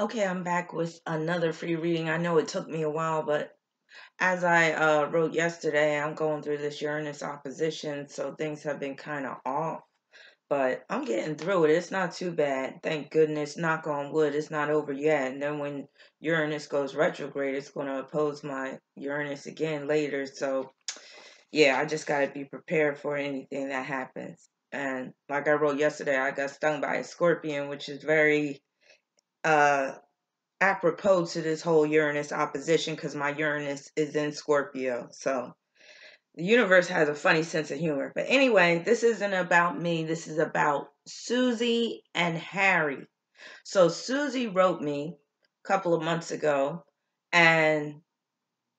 Okay, I'm back with another free reading. I know it took me a while, but as I wrote yesterday, I'm going through this Uranus opposition, so things have been kind of off, but I'm getting through it. It's not too bad. Thank goodness, knock on wood, it's not over yet. And then when Uranus goes retrograde, it's going to oppose my Uranus again later. So yeah, I just got to be prepared for anything that happens. And like I wrote yesterday, I got stung by a scorpion, which is very apropos to this whole Uranus opposition, because my Uranus is in Scorpio. So the universe has a funny sense of humor. But anyway, this isn't about me. This is about Suzie and Harry. So Suzie wrote me a couple of months ago, and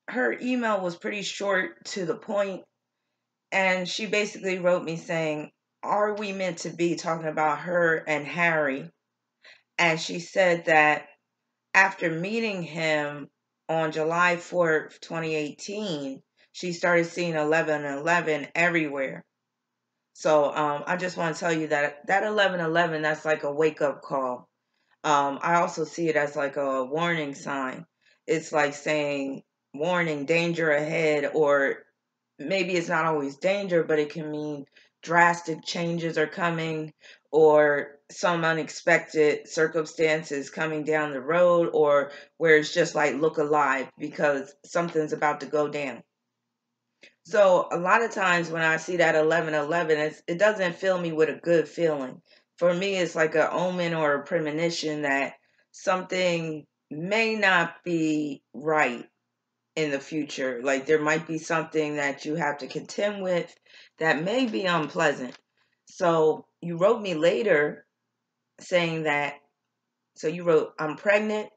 her email was pretty short to the point. And she basically wrote me saying, "Are we meant to be?" talking about her and Harry. And she said that after meeting him on July 4th, 2018, she started seeing 11/11 everywhere. So I just want to tell you that 11/11, that's like a wake-up call. I also see it as like a warning sign. It's like saying, warning, danger ahead, or maybe it's not always danger, but it can mean drastic changes are coming, or some unexpected circumstances coming down the road, or where it's just like, look alive, because something's about to go down. So a lot of times when I see that 11/11, it doesn't fill me with a good feeling. For me, it's like an omen or a premonition that something may not be right in the future. Like there might be something that you have to contend with that may be unpleasant. So you wrote me later saying that, so you wrote, "I'm pregnant.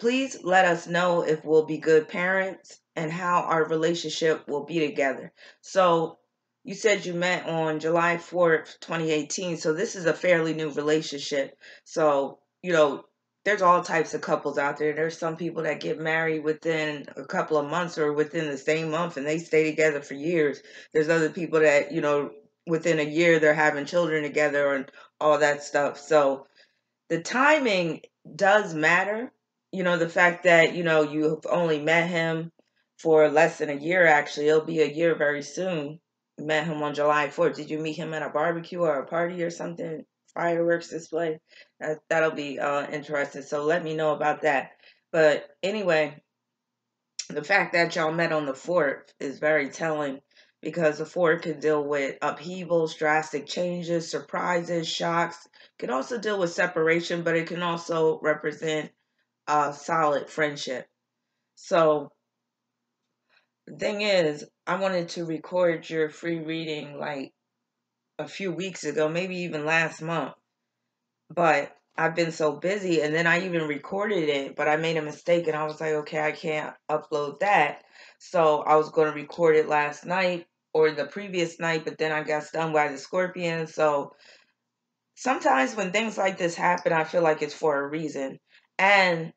Please let us know if we'll be good parents and how our relationship will be together." So you said you met on July 4th, 2018. So this is a fairly new relationship. So, you know, there's all types of couples out there. There's some people that get married within a couple of months or within the same month and they stay together for years. There's other people that, you know, within a year they're having children together and all that stuff. So the timing does matter. You know, the fact that, you know, you've only met him for less than a year, actually. It'll be a year very soon. You met him on July 4th. Did you meet him at a barbecue or a party or something? Fireworks display? That'll be interesting. So let me know about that. But anyway, the fact that y'all met on the 4th is very telling, because the 4th can deal with upheavals, drastic changes, surprises, shocks. It can also deal with separation, but it can also represent a solid friendship. So the thing is, I wanted to record your free reading like a few weeks ago, maybe even last month, but I've been so busy. And then I even recorded it, but I made a mistake and I was like, okay, I can't upload that. So I was going to record it last night or the previous night, but then I got stung by the scorpion. So sometimes when things like this happen, I feel like it's for a reason. And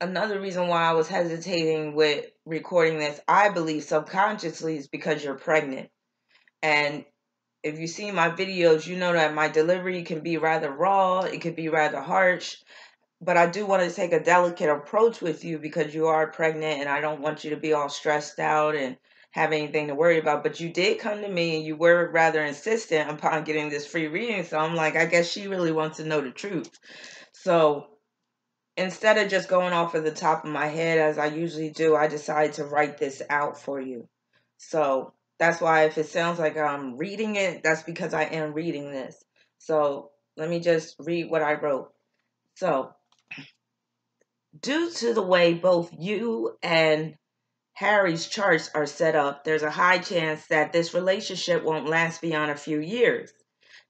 another reason why I was hesitating with recording this, I believe subconsciously, is because you're pregnant. And if you see my videos, you know that my delivery can be rather raw. It could be rather harsh. But I do want to take a delicate approach with you because you are pregnant and I don't want you to be all stressed out and have anything to worry about. But you did come to me and you were rather insistent upon getting this free reading. So I'm like, I guess she really wants to know the truth. So instead of just going off of the top of my head as I usually do, I decided to write this out for you. So that's why if it sounds like I'm reading it, that's because I am reading this. So let me just read what I wrote. So, due to the way both you and Harry's charts are set up, there's a high chance that this relationship won't last beyond a few years.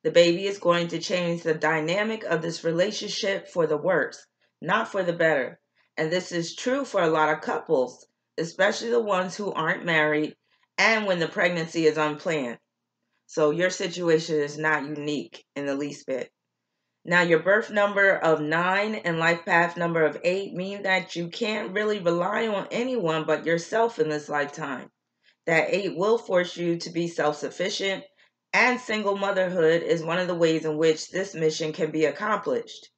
The baby is going to change the dynamic of this relationship for the worse, not for the better. And this is true for a lot of couples, especially the ones who aren't married, and when the pregnancy is unplanned. So your situation is not unique in the least bit. Now, your birth number of 9 and life path number of 8 mean that you can't really rely on anyone but yourself in this lifetime. That 8 will force you to be self-sufficient, and single motherhood is one of the ways in which this mission can be accomplished.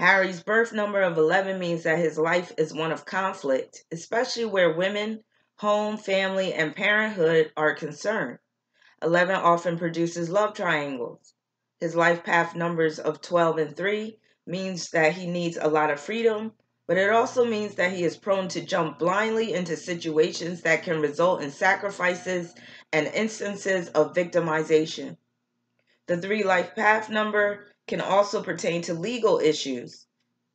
Harry's birth number of 11 means that his life is one of conflict, especially where women, home, family, and parenthood are concerned. 11 often produces love triangles. His life path numbers of 12 and 3 means that he needs a lot of freedom, but it also means that he is prone to jump blindly into situations that can result in sacrifices and instances of victimization. The 3 life path number can also pertain to legal issues.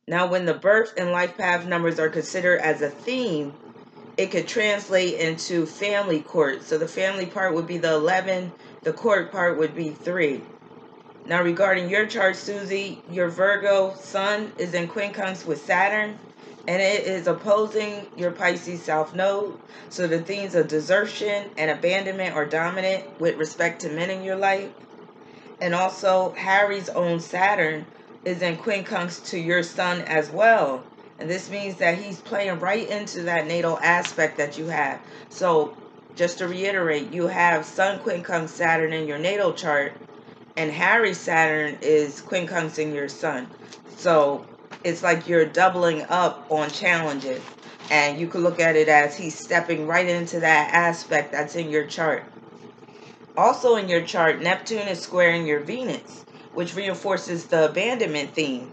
Now, when the birth and life path numbers are considered as a theme, it could translate into family court. So the family part would be the 11, the court part would be 3. Now regarding your chart, Suzie, your Virgo sun is in quincunx with Saturn, and it is opposing your Pisces south node. So the themes of desertion and abandonment are dominant with respect to men in your life. And also Harry's own Saturn is in quincunx to your sun as well. And this means that he's playing right into that natal aspect that you have. So just to reiterate, you have Sun quincunx Saturn in your natal chart, and Harry's Saturn is quincunx in your Sun. So it's like you're doubling up on challenges. And you could look at it as he's stepping right into that aspect that's in your chart. Also in your chart, Neptune is squaring your Venus, which reinforces the abandonment theme.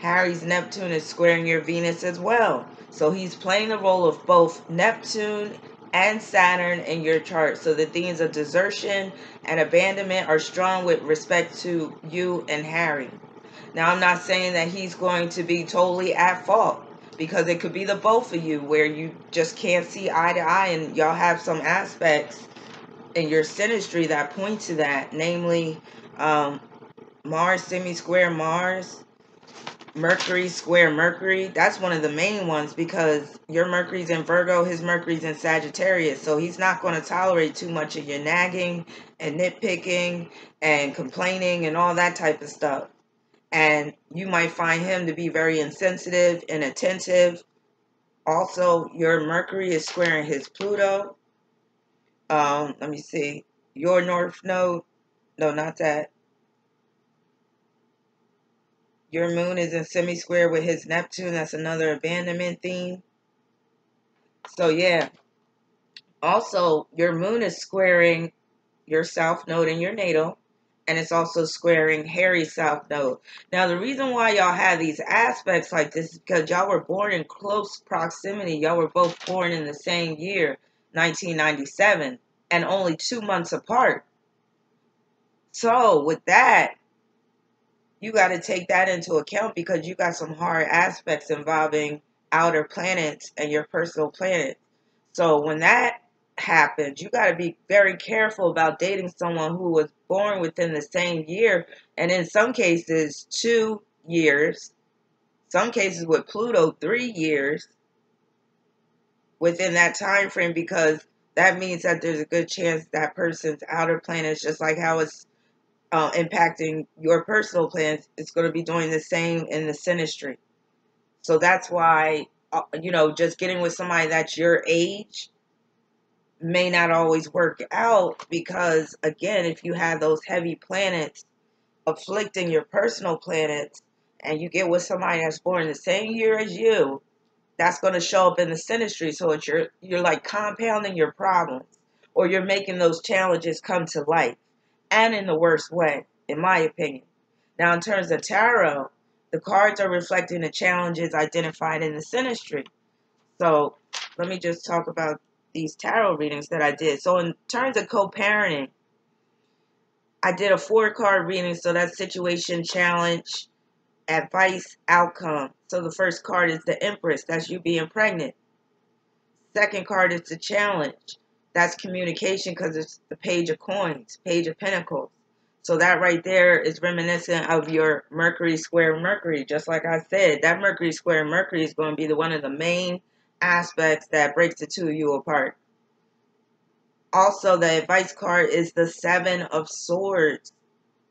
Harry's Neptune is squaring your Venus as well. So he's playing the role of both Neptune and Saturn in your chart. So the themes of desertion and abandonment are strong with respect to you and Harry. Now, I'm not saying that he's going to be totally at fault, because it could be the both of you where you just can't see eye to eye and y'all have some aspects in your synastry that point to that, namely Mars semi-square Mars, Mercury square Mercury. That's one of the main ones, because your Mercury's in Virgo, his Mercury's in Sagittarius. So he's not going to tolerate too much of your nagging and nitpicking and complaining and all that type of stuff. And you might find him to be very insensitive and attentive. Also, your Mercury is squaring his Pluto. Let me see. Your North Node. No, not that. Your moon is in semi-square with his Neptune. That's another abandonment theme. So, yeah. Also, your moon is squaring your south node in your natal. And it's also squaring Harry's south node. Now, the reason why y'all have these aspects like this is because y'all were born in close proximity. Y'all were both born in the same year, 1997. And only 2 months apart. So, with that, you got to take that into account, because you got some hard aspects involving outer planets and your personal planet. So when that happens, you got to be very careful about dating someone who was born within the same year, and in some cases 2 years, some cases with Pluto 3 years within that time frame, because that means that there's a good chance that person's outer planet is just like how it's impacting your personal plans. It's going to be doing the same in the synastry. So that's why, you know, just getting with somebody that's your age may not always work out, because, again, if you have those heavy planets afflicting your personal planets and you get with somebody that's born the same year as you, that's going to show up in the synastry. So it's you're like compounding your problems, or you're making those challenges come to light. And in the worst way, in my opinion. Now, in terms of tarot, the cards are reflecting the challenges identified in the synastry. So, let me just talk about these tarot readings that I did. So, in terms of co-parenting, I did a 4-card reading. So, that's situation, challenge, advice, outcome. So, the first card is the Empress. That's you being pregnant. Second card is the challenge. That's communication, because it's the Page of Coins, Page of Pentacles. So that right there is reminiscent of your Mercury square Mercury. Just like I said, that Mercury square Mercury is going to be one of the main aspects that breaks the two of you apart. Also, the advice card is the Seven of Swords.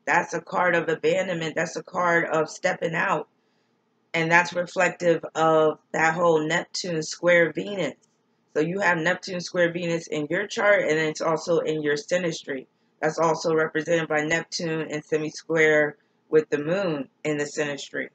That's a card of abandonment. That's a card of stepping out. And that's reflective of that whole Neptune square Venus. So you have Neptune square Venus in your chart, and it's also in your synastry. That's also represented by Neptune and semi-square with the moon in the synastry.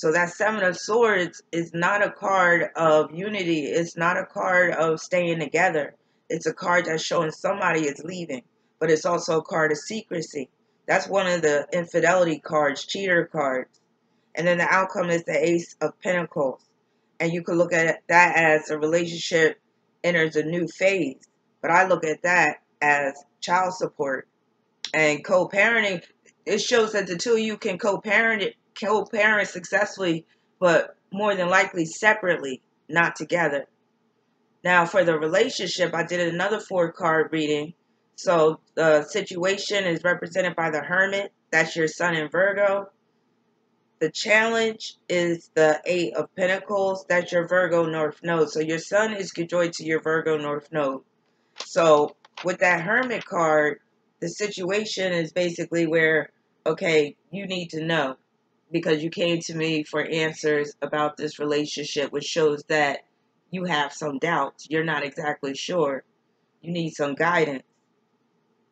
So that Seven of Swords is not a card of unity. It's not a card of staying together. It's a card that's showing somebody is leaving, but it's also a card of secrecy. That's one of the infidelity cards, cheater cards. And then the outcome is the Ace of Pentacles. And you could look at that as a relationship enters a new phase. But I look at that as child support and co-parenting. It shows that the two of you can co-parent successfully, but more than likely separately, not together. Now for the relationship, I did another 4-card reading. So the situation is represented by the Hermit. That's your Sun in Virgo. The challenge is the Eight of Pentacles. That's your Virgo North Node. So your Sun is conjoined to your Virgo North Node. So with that Hermit card, the situation is basically where, okay, you need to know, because you came to me for answers about this relationship, which shows that you have some doubts. You're not exactly sure. You need some guidance.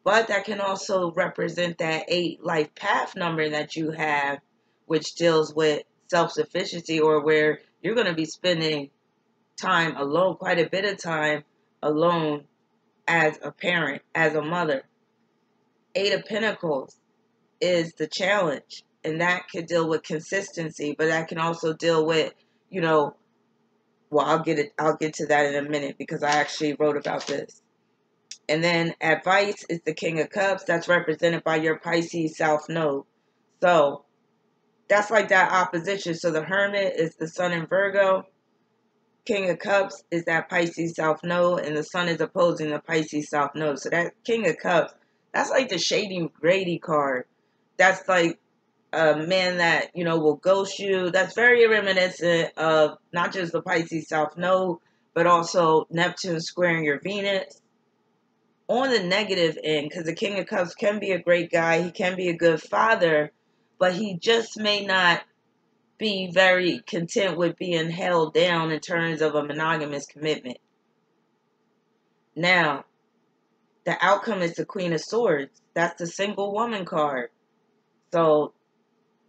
But that can also represent that 8 life path number that you have, which deals with self-sufficiency, or where you're going to be spending time alone, quite a bit of time alone as a parent, as a mother. 8 of Pentacles is the challenge. And that could deal with consistency, but that can also deal with, you know, well, I'll get to that in a minute, because I actually wrote about this. And then advice is the King of Cups. That's represented by your Pisces South Node. So that's like that opposition. So the Hermit is the Sun in Virgo. King of Cups is that Pisces South Node, and the Sun is opposing the Pisces South Node. So that King of Cups, that's like the shady, grady card. That's like a man that, you know, will ghost you. That's very reminiscent of not just the Pisces South Node, but also Neptune squaring your Venus. On the negative end, because the King of Cups can be a great guy, he can be a good father, but he just may not be very content with being held down in terms of a monogamous commitment. Now, the outcome is the Queen of Swords. That's the single woman card. So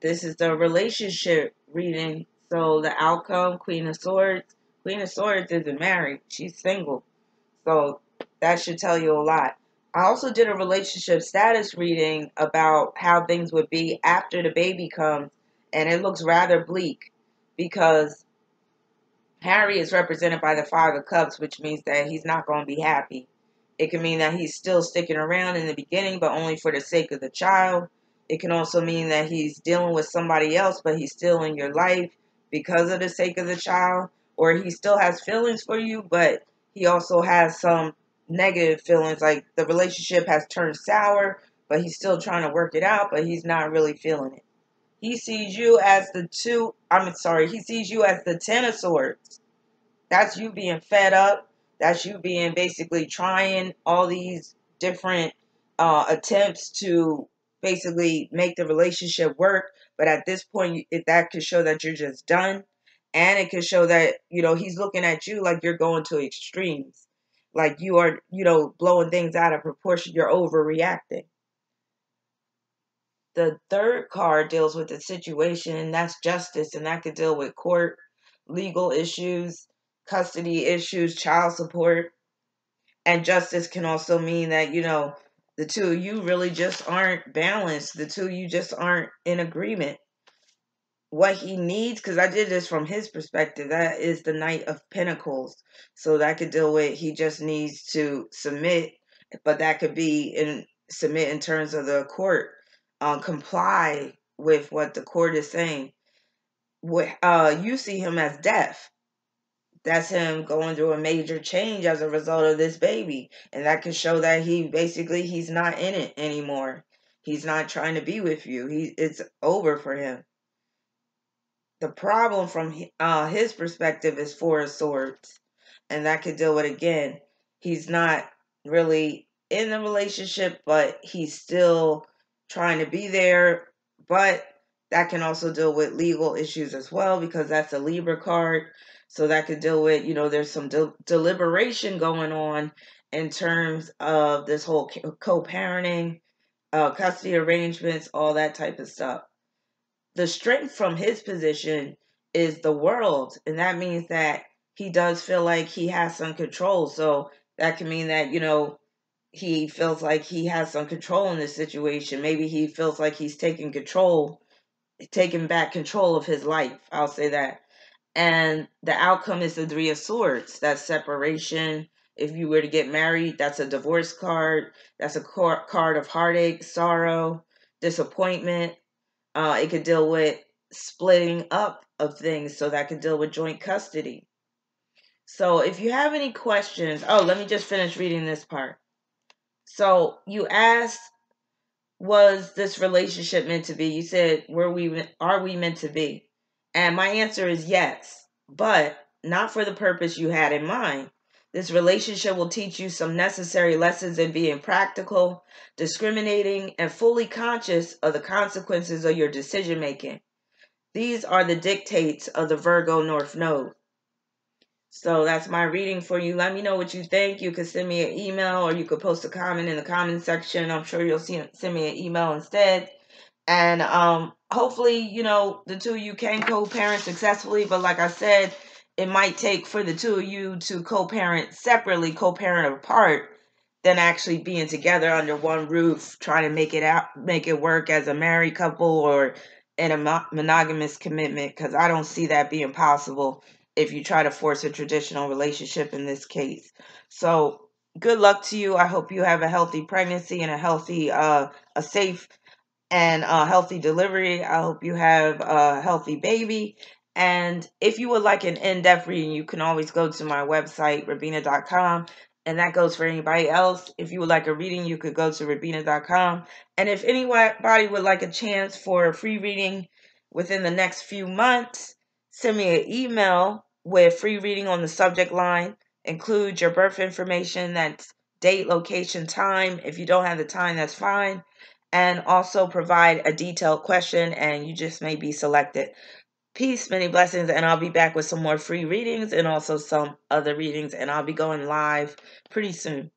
this is the relationship reading. So the outcome, Queen of Swords. Queen of Swords isn't married. She's single. So that should tell you a lot. I also did a relationship status reading about how things would be after the baby comes. And it looks rather bleak, because Harry is represented by the 5 of Cups, which means that he's not going to be happy. It can mean that he's still sticking around in the beginning, but only for the sake of the child. It can also mean that he's dealing with somebody else, but he's still in your life because of the sake of the child. Or he still has feelings for you, but he also has some negative feelings, like the relationship has turned sour, but he's still trying to work it out, but he's not really feeling it. He sees you as he sees you as the 10 of Swords. That's you being fed up. That's you being basically trying all these different attempts to basically make the relationship work. But at this point, that could show that you're just done. And it could show that, you know, he's looking at you like you're going to extremes. Like you are, you know, blowing things out of proportion. You're overreacting. The 3rd card deals with the situation, and that's justice, and that could deal with court, legal issues, custody issues, child support. And justice can also mean that, you know, the two of you really just aren't balanced. The two of you just aren't in agreement. What he needs, because I did this from his perspective, that is the Knight of Pentacles. So that could deal with he just needs to submit, but that could be submit in terms of the court. Comply with what the court is saying. You see him as deaf. That's him going through a major change as a result of this baby. And that can show that he's not in it anymore. He's not trying to be with you. It's over for him. The problem from his perspective is 4 of Swords. And that could deal with, again, he's not really in the relationship, but he's still trying to be there. But that can also deal with legal issues as well, because that's a Libra card. So that could deal with, you know, there's some deliberation going on in terms of this whole co-parenting, custody arrangements, all that type of stuff. the strength from his position is the world. And that means that he does feel like he has some control. So that can mean that, you know, he feels like he has some control in this situation. Maybe he feels like he's taking back control of his life. I'll say that. And the outcome is the Three of Swords. That's separation. If you were to get married, that's a divorce card. That's a card of heartache, sorrow, disappointment. It could deal with splitting up of things. So that could deal with joint custody. So if you have any questions, let me just finish reading this part. So you asked, was this relationship meant to be? You said, are we meant to be? And my answer is yes, but not for the purpose you had in mind. This relationship will teach you some necessary lessons in being practical, discriminating, and fully conscious of the consequences of your decision-making. These are the dictates of the Virgo North Node. So that's my reading for you. Let me know what you think. You could send me an email, or you could post a comment in the comment section. I'm sure you'll send me an email instead. And hopefully, you know, the two of you can co-parent successfully. But like I said, it might take for the two of you to co-parent separately, co-parent apart, than actually being together under one roof, trying to make it work as a married couple or in a monogamous commitment, because I don't see that being possible if you try to force a traditional relationship in this case. So good luck to you. I hope you have a healthy pregnancy and a safe and healthy delivery. I hope you have a healthy baby. And if you would like an in-depth reading, you can always go to my website, rahbinah.com, and that goes for anybody else. If you would like a reading, you could go to rahbinah.com. And if anybody would like a chance for a free reading within the next few months, send me an email with free reading on the subject line. Include your birth information, that's date, location, time. If you don't have the time, that's fine. And also provide a detailed question, and you just may be selected. Peace, many blessings, and I'll be back with some more free readings and also some other readings, and I'll be going live pretty soon.